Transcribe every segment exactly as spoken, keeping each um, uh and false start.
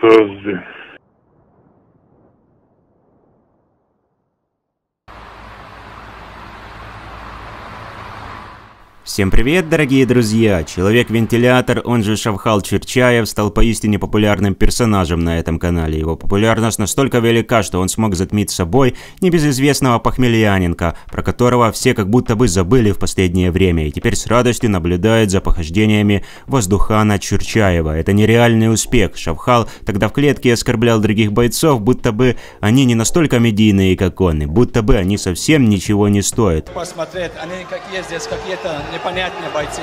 Подожди. Всем привет, дорогие друзья! Человек-вентилятор, он же Шовхал Чурчаев, стал поистине популярным персонажем на этом канале. Его популярность настолько велика, что он смог затмить собой небезызвестного похмельяненка, про которого все как будто бы забыли в последнее время, и теперь с радостью наблюдает за похождениями воздухана Чурчаева. Это нереальный успех. Шовхал тогда в клетке оскорблял других бойцов, будто бы они не настолько медийные, как он, и будто бы они совсем ничего не стоят. Посмотреть, они какие здесь, какие-то непонятные бойцы.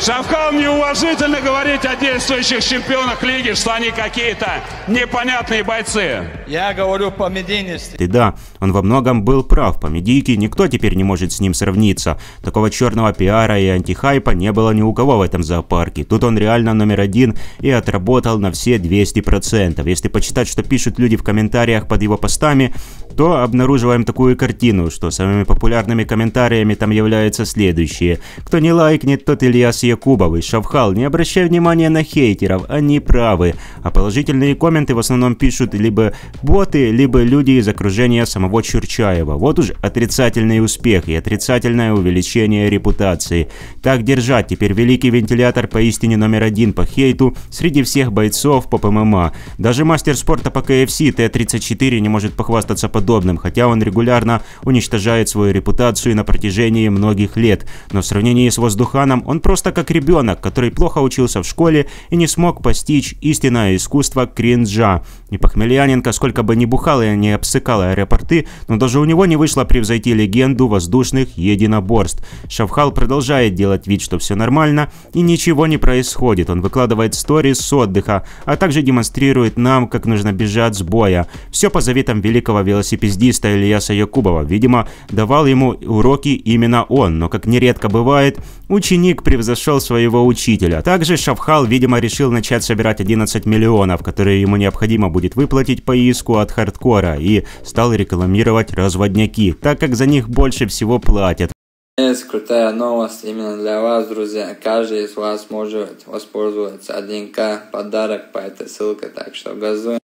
Шовхал неуважительно говорит о действующих чемпионах лиги, что они какие-то непонятные бойцы. Я говорю по медийности. И да, он во многом был прав. По медийке никто теперь не может с ним сравниться. Такого черного пиара и антихайпа не было ни у кого в этом зоопарке. Тут он реально номер один и отработал на все двести процентов. Если почитать, что пишут люди в комментариях под его постами, то обнаруживаем такую картину, что самыми популярными комментариями там являются следующие. Кто не лайкнет, тот Ильяс Якубов и Шовхал. Не обращай внимания на хейтеров, они правы. А положительные комменты в основном пишут либо боты, либо люди из окружения самого Чурчаева. Вот уж отрицательный успех и отрицательное увеличение репутации. Так держать, теперь великий вентилятор поистине номер один по хейту среди всех бойцов по ПММА. Даже мастер спорта по КФС Т тридцать четыре не может похвастаться подобным, хотя он регулярно уничтожает свою репутацию на протяжении многих лет. Но в сравнении с воздуханом он просто как ребенок, который плохо учился в школе и не смог постичь истинное искусство кринжа. И похмельяненко сколько бы ни бухал и не обсыкал аэропорты, но даже у него не вышло превзойти легенду воздушных единоборств. Шовхал продолжает делать вид, что все нормально и ничего не происходит. Он выкладывает сторис с отдыха, а также демонстрирует нам, как нужно бежать с боя. Все по заветам великого велосипедиста Ильяса Якубова. Видимо, давал ему уроки именно он, но как нередко бывает, ученик превзошел своего учителя. Также Шовхал, видимо, решил начать собирать одиннадцать миллионов, которые ему необходимо будет выплатить по иску от хардкора, и стал рекламировать разводняки, так как за них больше всего платят. Есть крутая новость именно для вас, друзья. Каждый из вас может воспользоваться один ка подарок по этой ссылке, так что газуем.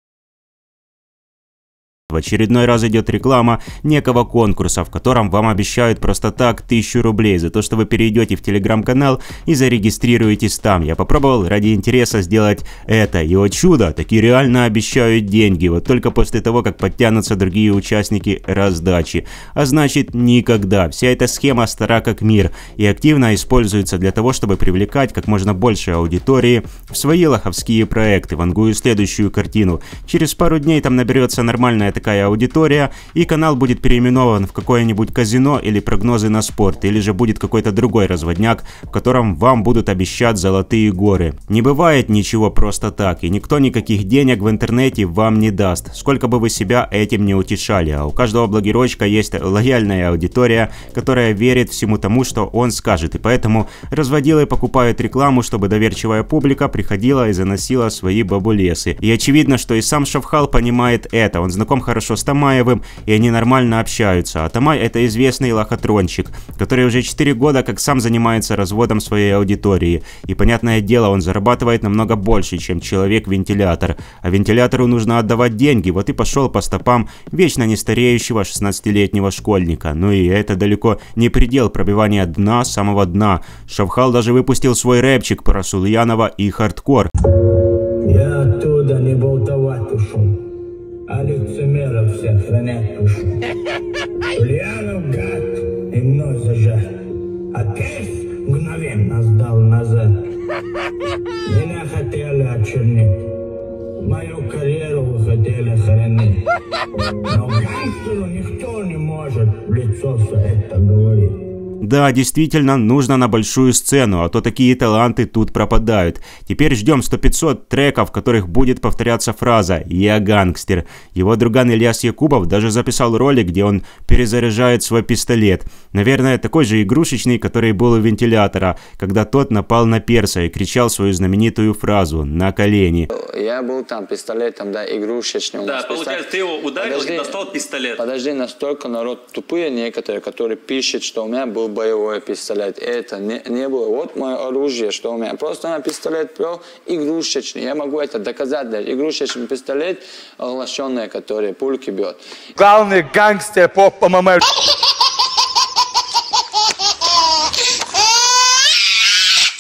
В очередной раз идет реклама некого конкурса, в котором вам обещают просто так тысячу рублей за то, что вы перейдете в телеграм-канал и зарегистрируетесь там. Я попробовал ради интереса сделать это, и о чудо, таки реально обещают деньги, вот только после того, как подтянутся другие участники раздачи. А значит, никогда. Вся эта схема стара как мир и активно используется для того, чтобы привлекать как можно больше аудитории в свои лоховские проекты. Вангую следующую картину. Через пару дней там наберется нормальная такая аудитория, и канал будет переименован в какое-нибудь казино или прогнозы на спорт, или же будет какой-то другой разводняк, в котором вам будут обещать золотые горы. Не бывает ничего просто так, и никто никаких денег в интернете вам не даст, сколько бы вы себя этим не утешали. А у каждого блогерочка есть лояльная аудитория, которая верит всему тому, что он скажет, и поэтому разводилы покупают рекламу, чтобы доверчивая публика приходила и заносила свои бабулесы. И очевидно, что и сам Шовхал понимает это, он знаком хорошо с Тамаевым, и они нормально общаются. А Тамай — это известный лохотронщик, который уже четыре года как сам занимается разводом своей аудитории. И понятное дело, он зарабатывает намного больше, чем человек-вентилятор. А вентилятору нужно отдавать деньги, вот и пошел по стопам вечно не стареющего шестнадцатилетнего школьника. Ну и это далеко не предел пробивания дна самого дна. Шовхал даже выпустил свой рэпчик про Сульянова и хардкор. Я оттуда не болтовать ушел, а лицемеров всех хранят душу. Сульянов гад, и мной зажат, а перс мгновенно сдал назад. Меня хотели очернить, мою карьеру вы хотели хоронить, но гангстеру никто не может в лицо все это говорить. Да, действительно, нужно на большую сцену, а то такие таланты тут пропадают. Теперь ждем сто-пятьсот треков, в которых будет повторяться фраза «Я гангстер». Его друган Ильяс Якубов даже записал ролик, где он перезаряжает свой пистолет. Наверное, такой же игрушечный, который был у вентилятора, когда тот напал на перса и кричал свою знаменитую фразу «На колени». Я был там пистолетом, да, игрушечным. Да, получается, ты его ударил, подожди, и достал пистолет. Подожди, настолько народ тупые некоторые, которые пишет, что у меня был был боевой пистолет, это не, не было. Вот мое оружие, что у меня. Просто на пистолет про игрушечный. Я могу это доказать. Да. Игрушечный пистолет, оглашенный, который пульки бьет. Главный гангстер по ПММА.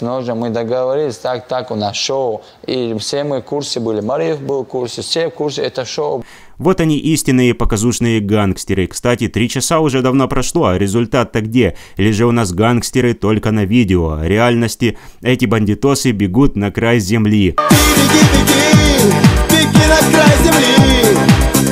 Но же мы договорились, так, так у нас шоу. И все мы в курсе были. Мариев был в курсе, все в курсе, это шоу. Вот они, истинные показушные гангстеры. Кстати, три часа уже давно прошло, а результат-то где? Или же у нас гангстеры только на видео? В реальности эти бандитосы бегут на край земли. Беги, беги, беги на край земли,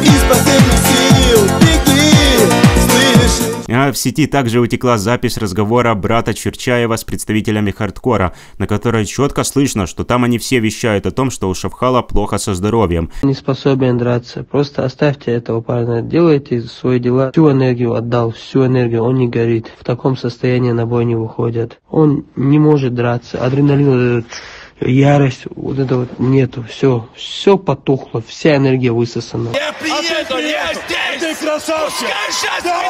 из последних сил, беги, слышишь? А в сети также утекла запись разговора брата Чурчаева с представителями хардкора, на которой четко слышно, что там они все вещают о том, что у Шовхала плохо со здоровьем. Не способен драться, просто оставьте этого парня, делайте свои дела. Всю энергию отдал, всю энергию, он не горит. В таком состоянии на бой не выходят. Он не может драться, адреналин, ярость, вот это вот нету, все, все потухло, вся энергия высосана. Я приеду, я здесь! Ты красавчик! Да!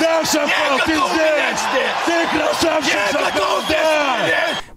Да, Шовхал, ты здесь! Ты красавчик, Шовхал, да!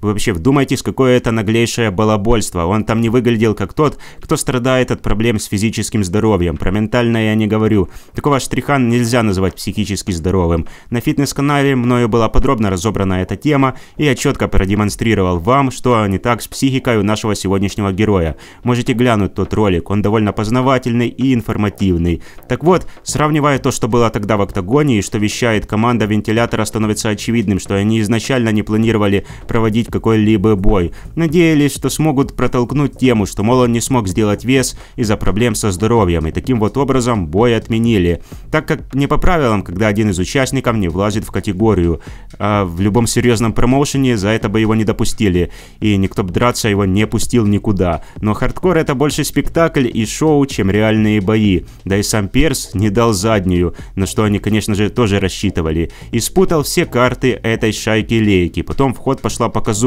Вы вообще вдумайтесь, какое это наглейшее балабольство. Он там не выглядел как тот, кто страдает от проблем с физическим здоровьем. Про ментальное я не говорю. Такого штриха нельзя называть психически здоровым. На фитнес-канале мною была подробно разобрана эта тема, и я четко продемонстрировал вам, что не так с психикой у нашего сегодняшнего героя. Можете глянуть тот ролик, он довольно познавательный и информативный. Так вот, сравнивая то, что было тогда в октагоне и что вещает команда вентилятора, становится очевидным, что они изначально не планировали проводить какой-либо бой. Надеялись, что смогут протолкнуть тему, что, мол, он не смог сделать вес из-за проблем со здоровьем, и таким вот образом бой отменили. Так как не по правилам, когда один из участников не влазит в категорию. А в любом серьезном промоушене за это бы его не допустили, и никто бы драться его не пустил никуда. Но хардкор — это больше спектакль и шоу, чем реальные бои. Да и сам Перс не дал заднюю, на что они, конечно же, тоже рассчитывали. И спутал все карты этой шайки-лейки. Потом в ход пошла показуха.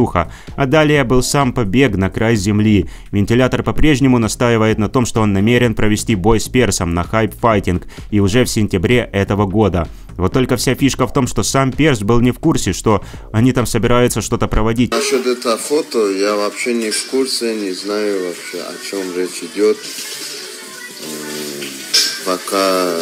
А далее был сам побег на край земли. Вентилятор по-прежнему настаивает на том, что он намерен провести бой с Персом на Хайп Файтинг и уже в сентябре этого года. Вот только вся фишка в том, что сам Перс был не в курсе, что они там собираются что-то проводить. Насчет этого фото я вообще не в курсе, не знаю вообще, о чем речь идет. Пока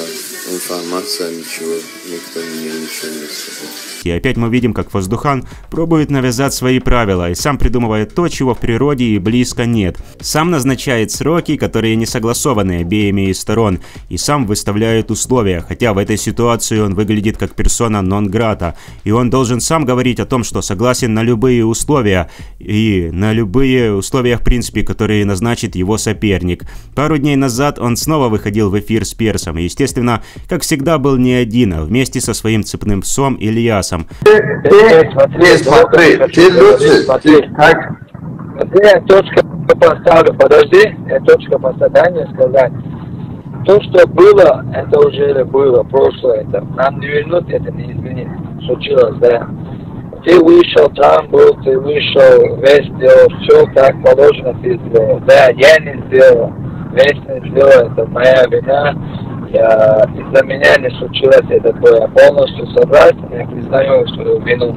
информация, ничего, никто мне ничего не сказал. И опять мы видим, как воздухан пробует навязать свои правила и сам придумывает то, чего в природе и близко нет. Сам назначает сроки, которые не согласованы обеими из сторон, и сам выставляет условия, хотя в этой ситуации он выглядит как персона нон-грата. И он должен сам говорить о том, что согласен на любые условия, и на любые условия, в принципе, которые назначит его соперник. Пару дней назад он снова выходил в эфир с Персом, и, естественно, как всегда, был не один, а вместе со своим цепным псом Ильясом. Ты, ты, смотри, смотри, ты лучше, смотри, как? Я точка поставлю, подожди, я точка поставлю, сказать. То, что было, это уже было, прошлое, это нам не вернуть, это не изменить, случилось, да. Ты вышел, там был, ты вышел, весь сделал, все как положено ты сделал, да, я не сделал, весь не сделал, это моя вина. Из-за меня не случилось это бой. Я полностью согласен, я признаю свою вину.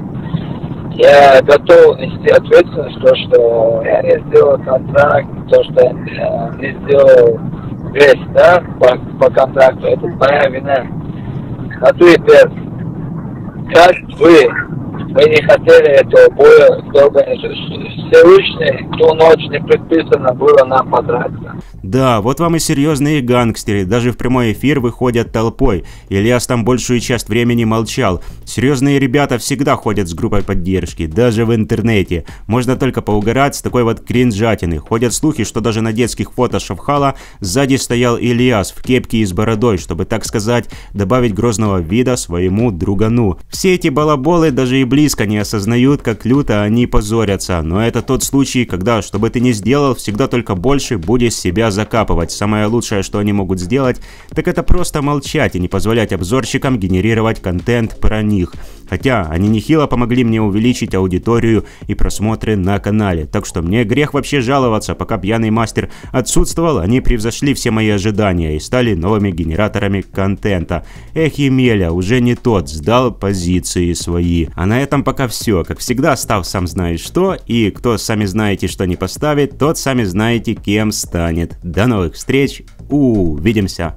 Я готов нести ответственность, то, что я не сделал контракт, то, что я не сделал весь, да, по, по контракту, это моя вина. А ты, Перс, как вы, вы не хотели этого боя, долго не Всевышний, ту ночь не предписано было нам подраться. Да, вот вам и серьезные гангстеры, даже в прямой эфир выходят толпой. Ильяс там большую часть времени молчал. Серьезные ребята всегда ходят с группой поддержки, даже в интернете. Можно только поугарать с такой вот кринжатины. Ходят слухи, что даже на детских фото Шовхала сзади стоял Ильяс в кепке и с бородой, чтобы, так сказать, добавить грозного вида своему другану. Все эти балаболы даже и близко не осознают, как люто они позорятся. Но это тот случай, когда, что бы ты ни сделал, всегда только больше будешь себя закапывать. Самое лучшее, что они могут сделать, так это просто молчать и не позволять обзорщикам генерировать контент про них. Хотя они нехило помогли мне увеличить аудиторию и просмотры на канале. Так что мне грех вообще жаловаться, пока пьяный мастер отсутствовал, они превзошли все мои ожидания и стали новыми генераторами контента. Эх, Емеля, уже не тот, сдал позиции свои. А на этом пока все. Как всегда, став сам знаешь что, и кто сами знаете что не поставит, тот сами знаете кем станет. До новых встреч, увидимся!